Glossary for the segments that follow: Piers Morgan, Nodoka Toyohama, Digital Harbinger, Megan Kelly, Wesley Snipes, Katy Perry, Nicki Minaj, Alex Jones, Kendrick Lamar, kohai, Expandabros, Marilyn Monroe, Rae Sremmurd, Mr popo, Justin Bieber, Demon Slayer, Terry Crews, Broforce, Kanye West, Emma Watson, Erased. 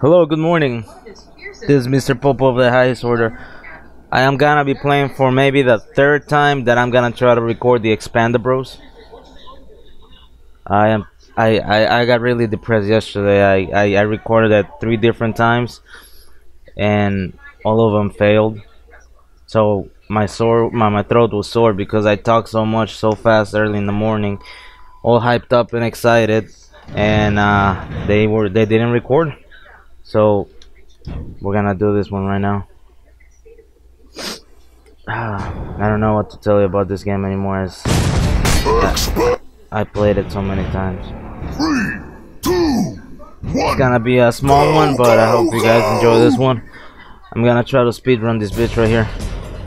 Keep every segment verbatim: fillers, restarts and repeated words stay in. Hello, good morning. This is Mister Popo of the highest order. I am gonna be playing for maybe the third time that I'm gonna try to record the Expandabros. I am I, I, I got really depressed yesterday. I, I, I recorded it three different times and all of them failed. So my sore my, my throat was sore because I talked so much so fast early in the morning, all hyped up and excited, and uh, they were they didn't record. So we're gonna do this one right now. I don't know what to tell you about this game anymore. It's, I, I played it so many times. Three, two, one. It's gonna be a small one, but I hope you guys enjoy this one. I'm gonna try to speedrun this bitch right here.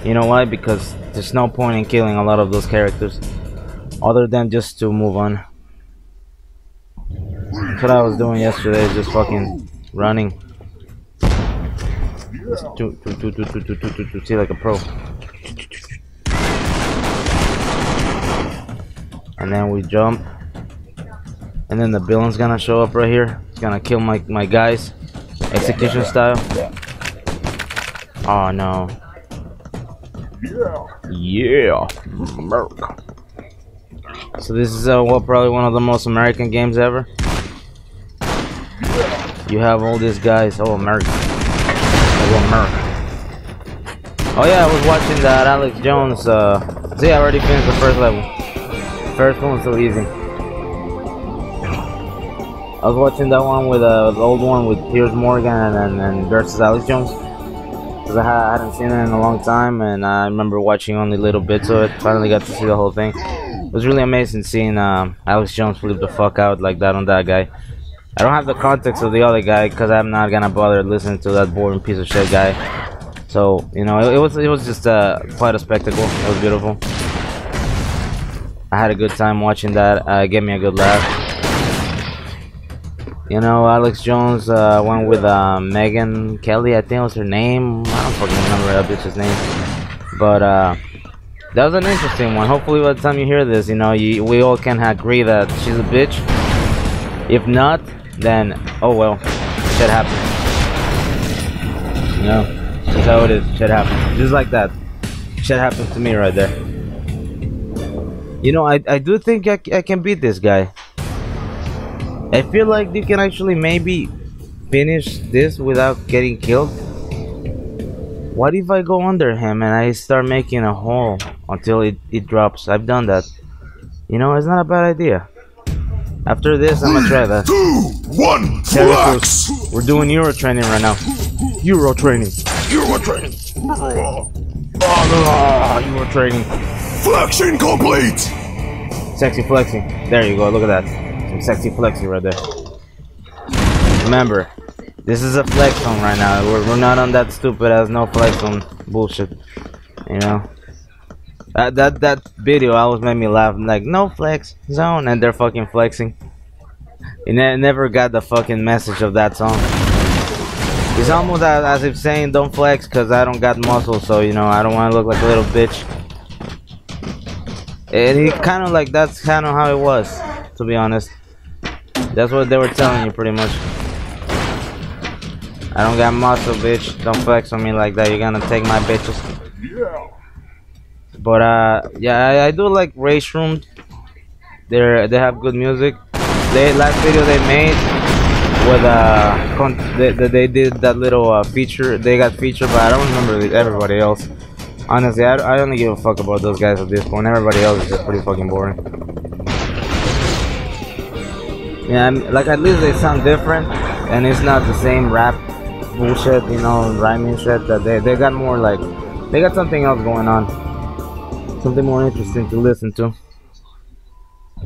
You know why? Because there's no point in killing a lot of those characters, other than just to move on. That's what I was doing yesterday, just fucking running. To, to, to, to, to, to, to, to see like a pro. And then we jump. And then the villain's gonna show up right here. He's gonna kill my, my guys. Execution style. Oh no. Yeah. America. So this is uh, well, probably one of the most American games ever. You have all these guys. Oh, America. Oh yeah, I was watching that Alex Jones. Uh, see, I already finished the first level. First one's so easy. I was watching that one with uh, the old one with Piers Morgan and, and versus Alex Jones, because I, ha I hadn't seen it in a long time, and I remember watching only little bits of it. Finally got to see the whole thing. It was really amazing seeing um, Alex Jones flip the fuck out like that on that guy. I don't have the context of the other guy because I'm not gonna bother listening to that boring piece of shit guy. So you know, it, it was it was just uh, quite a spectacle. It was beautiful. I had a good time watching that. Uh, it gave me a good laugh. You know, Alex Jones uh, went with uh, Megan Kelly. I think was her name. I don't fucking remember that bitch's name. But uh, that was an interesting one. Hopefully, by the time you hear this, you know, you, we all can agree that she's a bitch. If not, then oh well, shit happens. You know, that's how it is. Shit happens, just like that. Shit happens to me right there. You know, I I do think I, I can beat this guy. I feel like you can actually maybe finish this without getting killed. What if I go under him and I start making a hole until it it drops? I've done that. You know, it's not a bad idea. After this, I'm gonna try that. Two, one. Terry Crews. We're doing Euro training right now. Euro training. Euro training. Euro training. Flexing complete. Sexy flexing. There you go. Look at that. Some sexy flexing right there. Remember, this is a flex zone right now. We're we're not on that stupid ass no flex zone bullshit. You know. Uh, that that video always made me laugh. I'm like, no flex zone, and they're fucking flexing. You ne never got the fucking message of that song. It's almost as if saying don't flex because I don't got muscles, so you know I don't want to look like a little bitch. And he kind of like that's kind of how it was, to be honest. That's what they were telling you pretty much. I don't got muscle, bitch. Don't flex on me like that. You're gonna take my bitches. Yeah. But uh, yeah, I, I do like Rae Sremmurd. They they have good music. They last video they made with uh, con they, they did that little uh, feature. They got featured, but I don't remember everybody else. Honestly, I, I don't give a fuck about those guys at this point. Everybody else is just pretty fucking boring. Yeah, I mean, like at least they sound different, and it's not the same rap bullshit, you know, rhyming shit. That they they got more like they got something else going on. Something more interesting to listen to.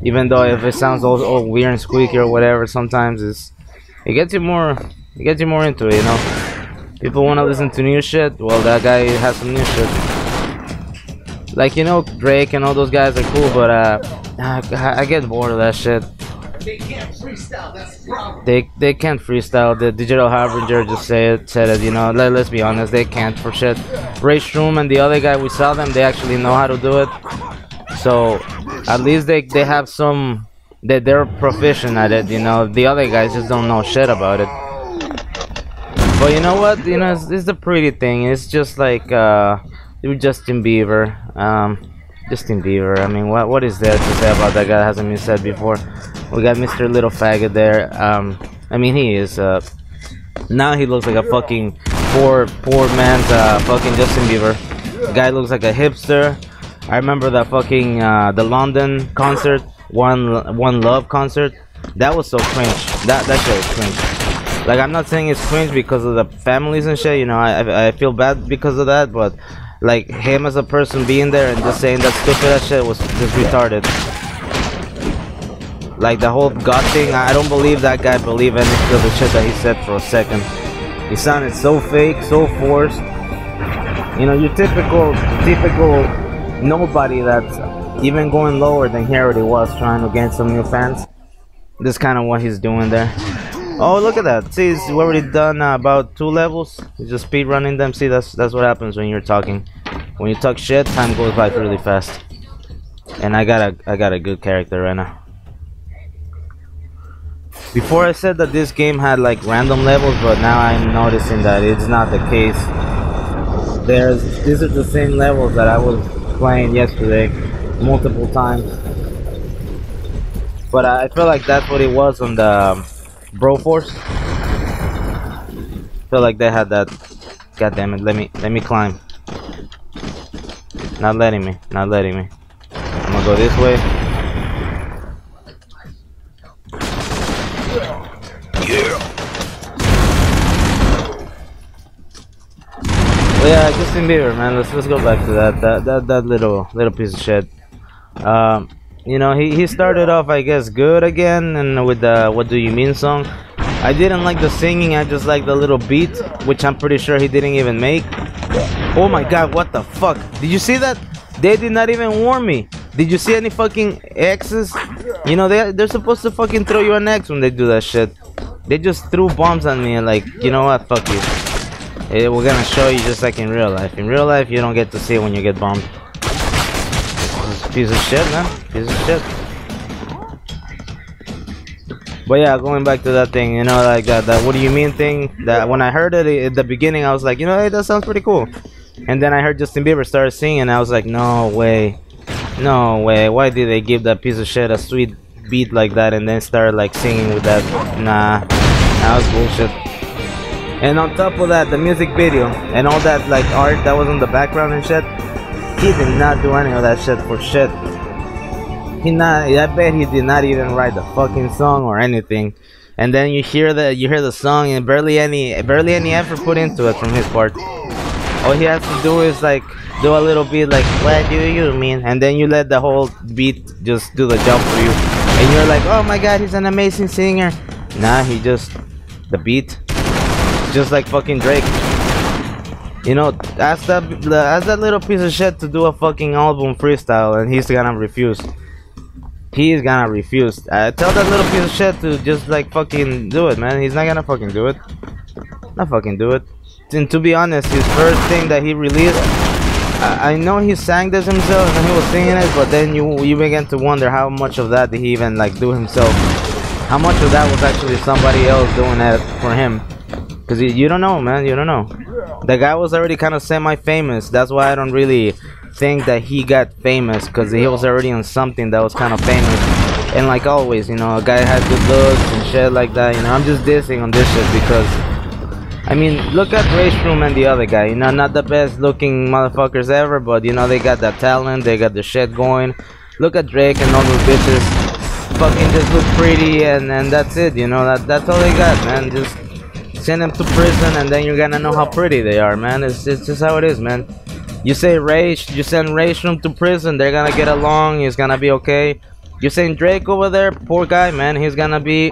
Even though if it sounds all, all weird and squeaky or whatever, sometimes it's it gets you more it gets you more into it, you know. People wanna listen to new shit, well that guy has some new shit. Like you know, Drake and all those guys are cool, but uh I, I get bored of that shit. They can't freestyle, that's the problem. They they can't freestyle. The Digital Harbinger just say it, said it, you know, let, let's be honest, they can't for shit. Rae Sremmurd and the other guy, we saw them, they actually know how to do it. So, at least they, they have some, they, they're proficient at it, you know, the other guys just don't know shit about it. But you know what? You know, it's, it's the pretty thing. It's just like uh, Justin Bieber. Um, Justin Bieber. I mean, what what is there to say about that guy that hasn't been said before? We got Mister Little Faggot there. Um, I mean, he is. Uh, now he looks like a fucking poor poor man's uh, fucking Justin Bieber. The guy looks like a hipster. I remember that fucking uh, the London concert, one one love concert. That was so cringe. That that shit was cringe. Like, I'm not saying it's cringe because of the families and shit. You know, I I feel bad because of that. But like him as a person being there and just saying that stupid ass shit was just retarded. Like the whole God thing. I don't believe that guy believed any of the shit that he said for a second. He sounded so fake, so forced. You know, your typical typical nobody that's even going lower than he already was, trying to gain some new fans. This kind of what he's doing there. Oh, look at that. See, he's already done uh, about two levels. He's just speed running them. See, that's that's what happens when you're talking. When you talk shit, time goes by really fast. And I got a I got a good character right now. Before I said that this game had like random levels, but now I'm noticing that it's not the case. There's these are the same levels that I was playing yesterday multiple times. But I feel like that's what it was on the um, Broforce. Feel like they had that. God damn it! Let me let me climb. Not letting me. Not letting me. I'm gonna go this way. But yeah, Justin Bieber, man. Let's let's go back to that that that, that little little piece of shit. Um. You know, he, he started off, I guess, good again, and with the What Do You Mean song. I didn't like the singing, I just liked the little beat, which I'm pretty sure he didn't even make. Oh my god, what the fuck? Did you see that? They did not even warn me. Did you see any fucking X's? You know, they, they're supposed to fucking throw you an X when they do that shit. They just threw bombs on me and like, you know what, fuck you. Hey, we're gonna show you just like in real life. In real life, you don't get to see when you get bombed. Piece of shit, man. Piece of shit. But yeah, going back to that thing, you know, like that, that What Do You Mean thing. That when I heard it at the beginning, I was like, you know, hey, that sounds pretty cool. And then I heard Justin Bieber started singing, and I was like, no way, no way. Why did they give that piece of shit a sweet beat like that, and then start like singing with that? Nah, that was bullshit. And on top of that, the music video and all that like art that was in the background and shit. He did not do any of that shit for shit. He not. I bet he did not even write the fucking song or anything. And then you hear the you hear the song and barely any barely any effort put into it from his part. All he has to do is like do a little beat like What Do You Mean, and then you let the whole beat just do the job for you. And you're like, oh my god, he's an amazing singer. Nah, he just the beat, just like fucking Drake. You know, ask that, ask that little piece of shit to do a fucking album freestyle, and he's gonna refuse. He's gonna refuse. Uh, tell that little piece of shit to just like fucking do it, man. He's not gonna fucking do it. Not fucking do it. And to be honest, his first thing that he released, I, I know he sang this himself and he was singing it, but then you you begin to wonder how much of that did he even like do himself. How much of that was actually somebody else doing it for him? Because you, you don't know, man. You don't know. The guy was already kind of semi-famous. That's why I don't really think that he got famous, because he was already on something that was kind of famous. And like always, you know, a guy had good looks and shit like that. You know, I'm just dissing on this shit because, I mean, look at Rae Sremmurd and the other guy. You know, not the best looking motherfuckers ever, but you know, they got that talent. They got the shit going. Look at Drake and all those bitches. Fucking just look pretty, and and that's it. You know, that that's all they got, man. Just send them to prison, and then you're gonna know how pretty they are, man. It's, it's just how it is, man. You say Rae, you send Rae Sremmurd to prison, they're gonna get along, it's gonna be okay. You send Drake over there, poor guy, man, he's gonna be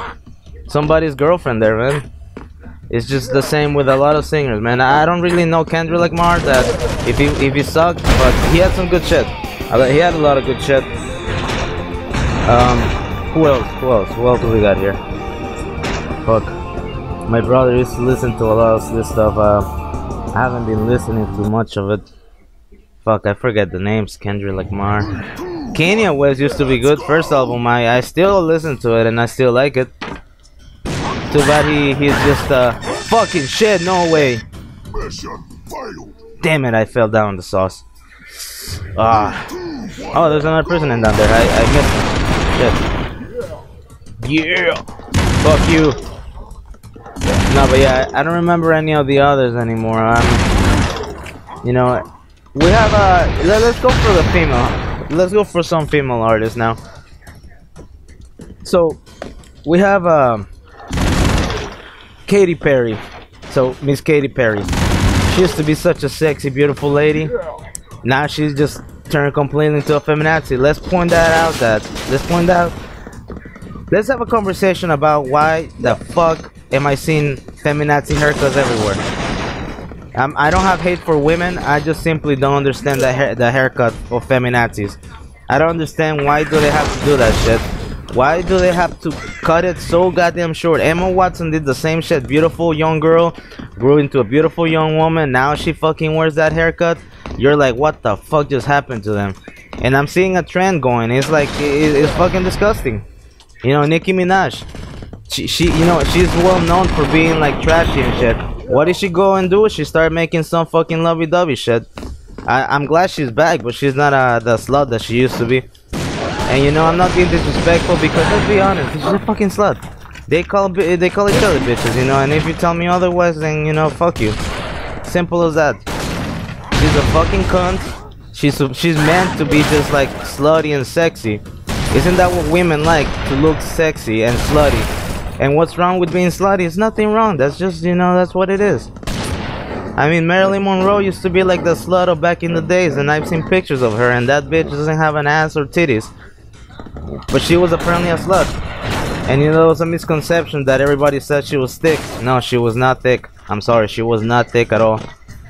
somebody's girlfriend there, man. It's just the same with a lot of singers, man. I don't really know Kendrick Lamar, that if he if he sucked, but he had some good shit. He had a lot of good shit. Um, who else? Who else? Who else do we got here? Fuck. My brother used to listen to a lot of this stuff. Uh, I haven't been listening to much of it. Fuck, I forget the names. Kendrick Lamar. Kanye West used to be good. First album, I, I still listen to it and I still like it. Too bad he, he's just uh fucking shit, no way. Damn it, I fell down the sauce. Ah. Oh, there's another prisoner down there. I, I missed him. Shit. Yeah. Fuck you. No, but yeah, I don't remember any of the others anymore. Um, you know, we have uh, let, let's go for the female. Let's go for some female artists now. So we have um, Katy Perry. So Miss Katy Perry. She used to be such a sexy, beautiful lady. Now she's just turned completely into a feminazi. Let's point that out. That let's point out. Let's have a conversation about why the fuck am I seeing feminazi haircuts everywhere? Um, I don't have hate for women. I just simply don't understand the hair, the haircut of feminazis. I don't understand why do they have to do that shit. Why do they have to cut it so goddamn short? Emma Watson did the same shit. Beautiful young girl grew into a beautiful young woman. Now she fucking wears that haircut. You're like, what the fuck just happened to them? And I'm seeing a trend going. It's like, it, it's fucking disgusting. You know, Nicki Minaj. She, she, you know, she's well known for being like trashy and shit. What did she go and do? She started making some fucking lovey-dovey shit. I, I'm glad she's back, but she's not uh, the slut that she used to be. And you know, I'm not being disrespectful because let's be honest, she's a fucking slut. They call they call each other bitches, you know. And if you tell me otherwise, then you know, fuck you. Simple as that. She's a fucking cunt. She's she's meant to be just like slutty and sexy. Isn't that what women like? To look sexy and slutty. And what's wrong with being slutty? It's nothing wrong. That's just, you know, that's what it is. I mean, Marilyn Monroe used to be like the slut of back in the days, and I've seen pictures of her, and that bitch doesn't have an ass or titties. But she was apparently a slut. And you know, it was a misconception that everybody said she was thick. No, she was not thick. I'm sorry, she was not thick at all.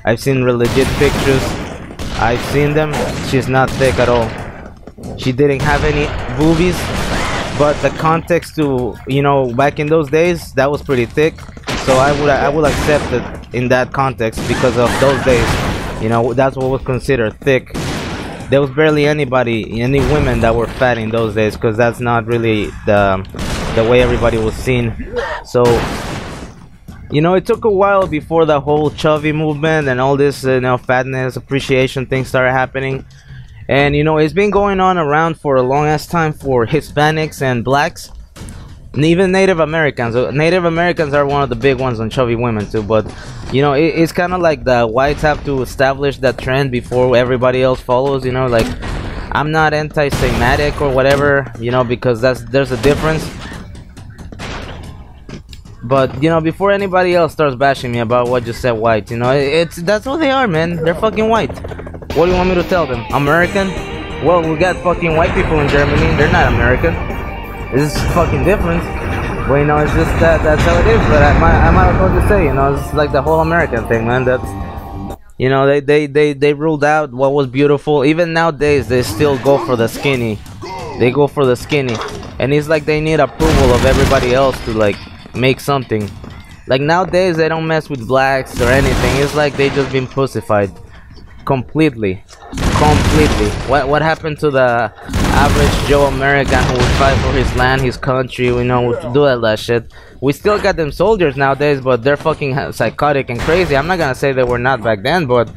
I've seen legit pictures. I've seen them. She's not thick at all. She didn't have any boobies. But the context to, you know, back in those days, that was pretty thick. So I would I would accept it in that context because of those days. You know, that's what was considered thick. There was barely anybody, any women that were fat in those days, because that's not really the the way everybody was seen. So, you know, it took a while before the whole chubby movement and all this, you know, fatness appreciation thing started happening. And you know, it's been going on around for a long ass time for Hispanics and blacks, and even Native Americans. Native Americans are one of the big ones on chubby women too, but you know, it, it's kind of like the whites have to establish that trend before everybody else follows, you know, like, I'm not anti-Semitic or whatever, you know, because that's there's a difference. But, you know, before anybody else starts bashing me about what you said white, you know, it, it's that's what they are, man. They're fucking white. What do you want me to tell them? American? Well, we got fucking white people in Germany. They're not American. It's fucking different. Well, you know, it's just that, that's how it is, but I might, I might as well just say, you know, it's like the whole American thing, man. That's, you know, they, they, they, they ruled out what was beautiful. Even nowadays, they still go for the skinny. They go for the skinny. And it's like they need approval of everybody else to, like, make something. Like, nowadays, they don't mess with blacks or anything. It's like they just been pussified. Completely. Completely. What, what happened to the average Joe American who would fight for his land, his country, you know, would do all that shit? We still got them soldiers nowadays, but they're fucking psychotic and crazy. I'm not gonna say they were not back then, but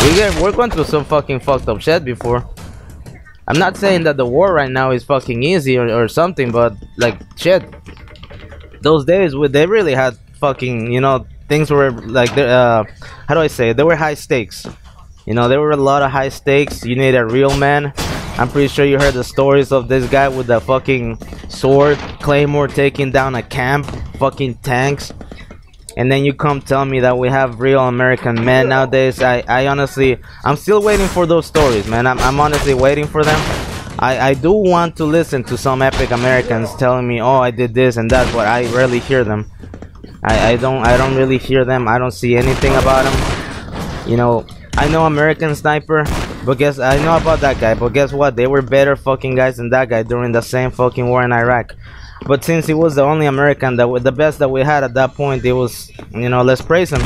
we get, we're going through some fucking fucked up shit before. I'm not saying that the war right now is fucking easy or, or something, but like, shit, those days we, they really had fucking, you know, things were like, uh, how do I say it? They were high stakes. You know, there were a lot of high stakes. You need a real man. I'm pretty sure you heard the stories of this guy with the fucking sword, claymore, taking down a camp, fucking tanks. And then you come tell me that we have real American men nowadays. I, I honestly, I'm still waiting for those stories, man. I'm, I'm honestly waiting for them. I, I do want to listen to some epic Americans telling me, oh, I did this and that, but I rarely hear them. I, I don't, I don't really hear them. I don't see anything about them. You know, I know American Sniper, but guess I know about that guy, but guess what? They were better fucking guys than that guy during the same fucking war in Iraq. But since he was the only American that was the best that we had at that point, it was, you know, let's praise him.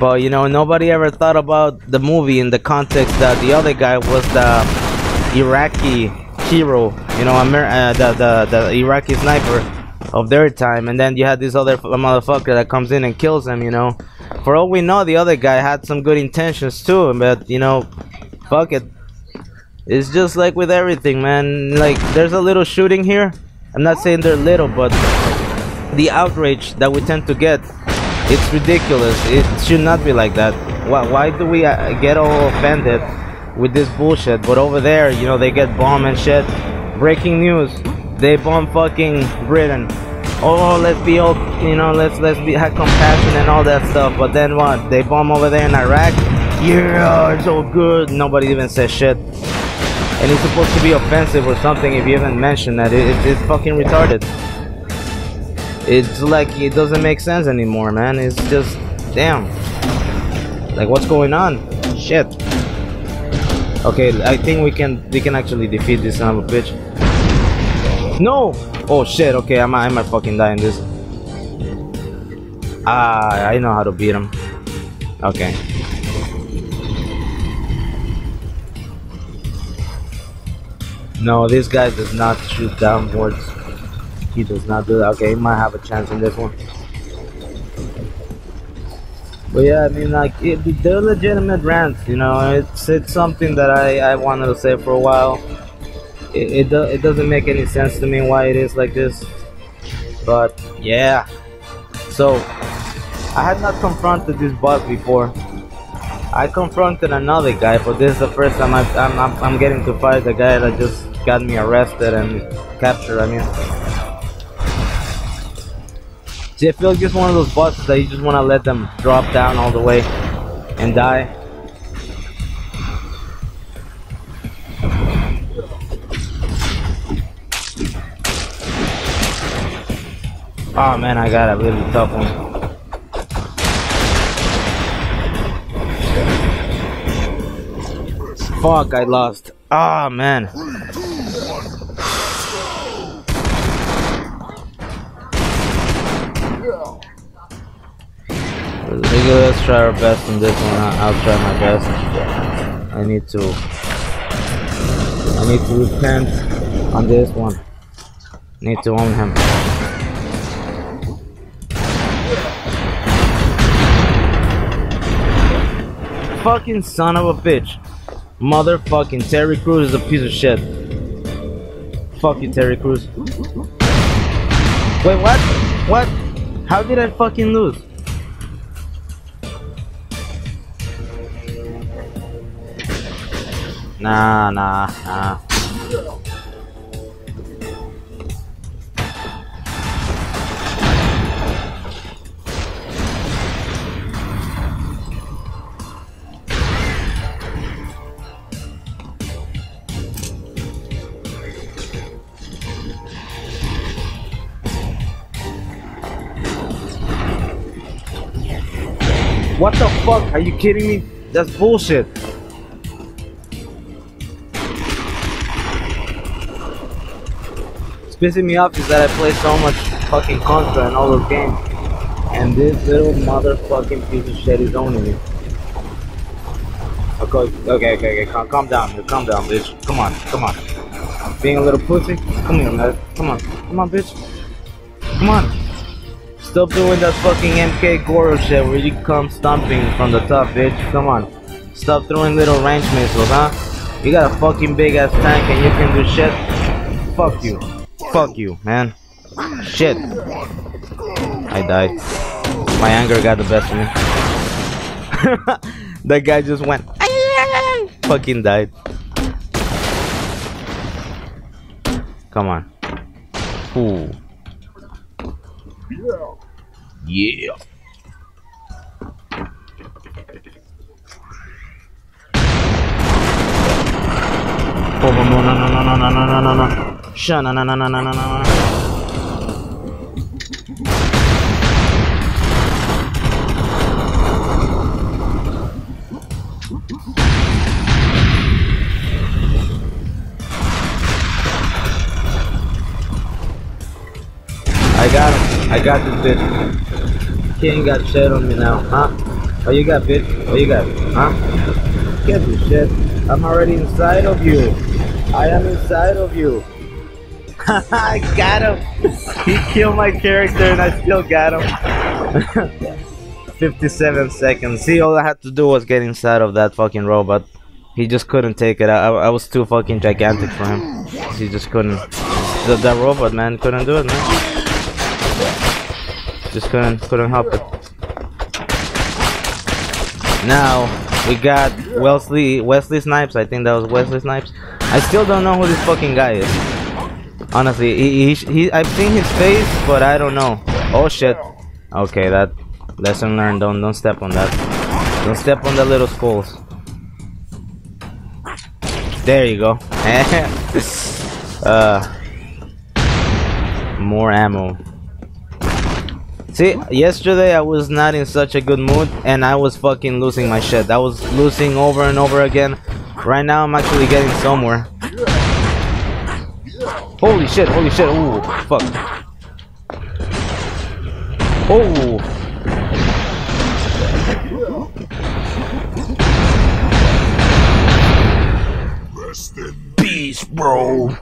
But you know, nobody ever thought about the movie in the context that the other guy was the Iraqi hero, you know, Amer uh, the, the the Iraqi sniper. of their time, and then you had this other motherfucker that comes in and kills them, you know. For all we know, the other guy had some good intentions too, but, you know, fuck it. It's just like with everything, man. Like, there's a little shooting here. I'm not saying they're little, but the outrage that we tend to get, it's ridiculous. It should not be like that. Why, why do we get all offended with this bullshit? But over there, you know, they get bombed and shit. Breaking news, they bomb fucking Britain. Oh, let's be all, you know, let's let's be have compassion and all that stuff. But then what? They bomb over there in Iraq. Yeah, it's all good. Nobody even says shit. And it's supposed to be offensive or something if you even mention that. It, it, it's fucking retarded. It's like it doesn't make sense anymore, man. It's just, damn. Like, what's going on? Shit. Okay, I think we can we can actually defeat this son of a bitch. No! Oh shit, okay, I might, I might fucking die in this. Ah, I know how to beat him. Okay. No, this guy does not shoot downwards. He does not do that. Okay, he might have a chance in this one. But yeah, I mean, like, it, they're legitimate rants, you know. It's it's something that I, I wanted to say for a while. It, it, do, it doesn't make any sense to me why it is like this. But, yeah. So, I had not confronted this boss before. I confronted another guy, but this is the first time I've, I'm, I'm, I'm getting to fight the guy that just got me arrested and captured, I mean. See, I feel like it's one of those bosses that you just want to let them drop down all the way and die. Oh man, I got a really tough one. Fuck, I lost. Ah, man. Let's try our best on this one. I'll try my best. I need to. I need to repent on this one. I need to own him. Fucking son of a bitch. Motherfucking Terry Crews is a piece of shit. Fuck you, Terry Crews. Wait, what? What? How did I fucking lose? Nah, nah, nah. What the fuck? Are you kidding me? That's bullshit. It's pissing me off is that I play so much fucking Contra in all those games, and this little motherfucking piece of shit is owning it. Okay, okay, okay, okay. Calm, calm down, dude. Calm down, bitch. Come on, come on. Being a little pussy? Come here, man. Come on, come on, bitch. Come on. Stop doing that fucking M K Goro shit where you come stomping from the top, bitch. Come on. Stop throwing little range missiles, huh? You got a fucking big ass tank and you can do shit. Fuck you. Fuck you, man. Shit. I died. My anger got the best of me. That guy just went fucking died. Come on. Ooh. Yeah. Oh no no no no no no no no no no no. Sha na na na na na na na. I got him. I got this bitch. You ain't got shit on me now, huh? Oh, you got, bitch? Oh, you got, huh? Get this shit. I'm already inside of you. I am inside of you. I got him. He killed my character and I still got him. fifty-seven seconds. See, all I had to do was get inside of that fucking robot. He just couldn't take it. I, I was too fucking gigantic for him. He just couldn't. The, that robot, man, couldn't do it, man. Just couldn't, couldn't help it. Now, we got Wesley, Wesley Snipes. I think that was Wesley Snipes. I still don't know who this fucking guy is. Honestly, he, he, he, I've seen his face, but I don't know. Oh shit. Okay, that lesson learned. Don't, don't step on that. Don't step on the little skulls. There you go. uh, more ammo. See, yesterday I was not in such a good mood and I was fucking losing my shit. I was losing over and over again. Right now I'm actually getting somewhere. Holy shit, holy shit. Ooh, fuck. Oh. Rest in peace, bro.